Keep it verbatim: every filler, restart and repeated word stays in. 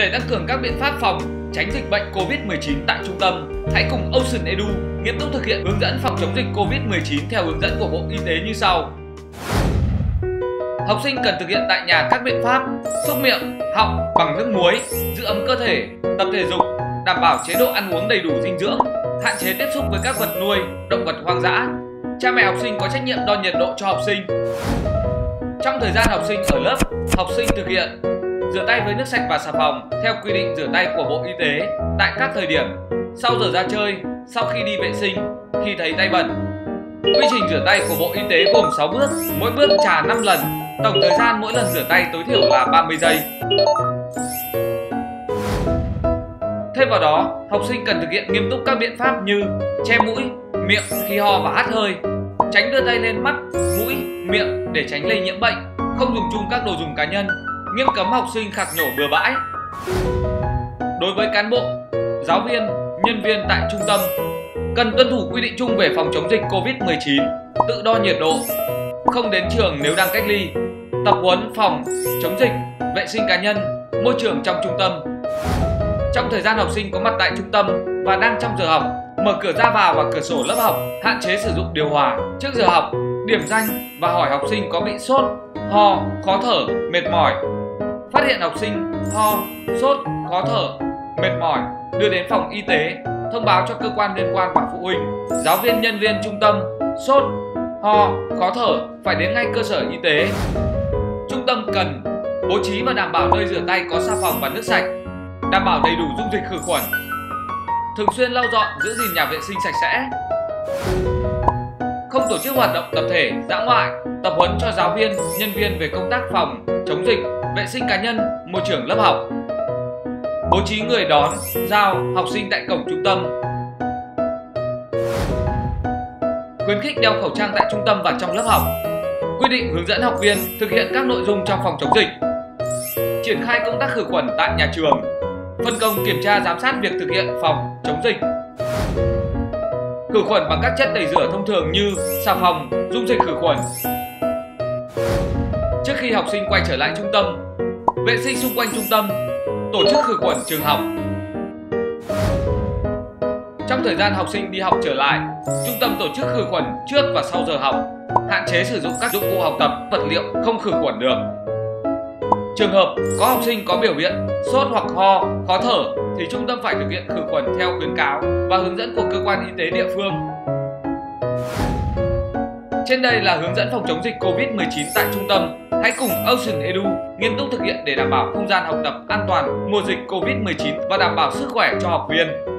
Để tăng cường các biện pháp phòng, tránh dịch bệnh Covid mười chín tại trung tâm, hãy cùng Ocean Edu nghiêm túc thực hiện hướng dẫn phòng chống dịch Covid mười chín theo hướng dẫn của Bộ Y tế như sau. Học sinh cần thực hiện tại nhà các biện pháp súc miệng, họng bằng nước muối, giữ ấm cơ thể, tập thể dục, đảm bảo chế độ ăn uống đầy đủ dinh dưỡng, hạn chế tiếp xúc với các vật nuôi, động vật hoang dã. Cha mẹ học sinh có trách nhiệm đo nhiệt độ cho học sinh. Trong thời gian học sinh ở lớp, học sinh thực hiện rửa tay với nước sạch và xà phòng theo quy định rửa tay của Bộ Y tế tại các thời điểm sau giờ ra chơi, sau khi đi vệ sinh, khi thấy tay bẩn. Quy trình rửa tay của Bộ Y tế gồm sáu bước, mỗi bước chà năm lần, tổng thời gian mỗi lần rửa tay tối thiểu là ba mươi giây. Thêm vào đó, học sinh cần thực hiện nghiêm túc các biện pháp như che mũi, miệng khi ho và hắt hơi, tránh đưa tay lên mắt, mũi, miệng để tránh lây nhiễm bệnh, không dùng chung các đồ dùng cá nhân, nghiêm cấm học sinh khạc nhổ bừa bãi. Đối với cán bộ, giáo viên, nhân viên tại trung tâm, cần tuân thủ quy định chung về phòng chống dịch Covid mười chín, tự đo nhiệt độ, không đến trường nếu đang cách ly, tập huấn phòng chống dịch, vệ sinh cá nhân, môi trường trong trung tâm. Trong thời gian học sinh có mặt tại trung tâm và đang trong giờ học, mở cửa ra vào và cửa sổ lớp học, hạn chế sử dụng điều hòa trước giờ học, điểm danh và hỏi học sinh có bị sốt, ho, khó thở, mệt mỏi. Phát hiện học sinh ho, sốt, khó thở, mệt mỏi, đưa đến phòng y tế, thông báo cho cơ quan liên quan và phụ huynh. Giáo viên, nhân viên trung tâm sốt, ho, khó thở phải đến ngay cơ sở y tế. Trung tâm cần bố trí và đảm bảo nơi rửa tay có xà phòng và nước sạch, đảm bảo đầy đủ dung dịch khử khuẩn, thường xuyên lau dọn, giữ gìn nhà vệ sinh sạch sẽ. Không tổ chức hoạt động tập thể, dã ngoại, tập huấn cho giáo viên, nhân viên về công tác phòng chống dịch, vệ sinh cá nhân, môi trường lớp học. Bố trí người đón, giao học sinh tại cổng trung tâm. Khuyến khích đeo khẩu trang tại trung tâm và trong lớp học. Quy định hướng dẫn học viên thực hiện các nội dung trong phòng chống dịch. Triển khai công tác khử khuẩn tại nhà trường. Phân công kiểm tra giám sát việc thực hiện phòng chống dịch. Khử khuẩn bằng các chất tẩy rửa thông thường như xà phòng, dung dịch khử khuẩn. Trước khi học sinh quay trở lại trung tâm, vệ sinh xung quanh trung tâm, tổ chức khử khuẩn trường học. Trong thời gian học sinh đi học trở lại, trung tâm tổ chức khử khuẩn trước và sau giờ học, hạn chế sử dụng các dụng cụ học tập, vật liệu không khử khuẩn được. Trường hợp có học sinh có biểu hiện sốt hoặc ho, khó thở thì trung tâm phải thực hiện khử khuẩn theo khuyến cáo và hướng dẫn của cơ quan y tế địa phương. Trên đây là hướng dẫn phòng chống dịch Covid mười chín tại trung tâm. Hãy cùng Ocean Edu nghiêm túc thực hiện để đảm bảo không gian học tập an toàn mùa dịch Covid mười chín và đảm bảo sức khỏe cho học viên.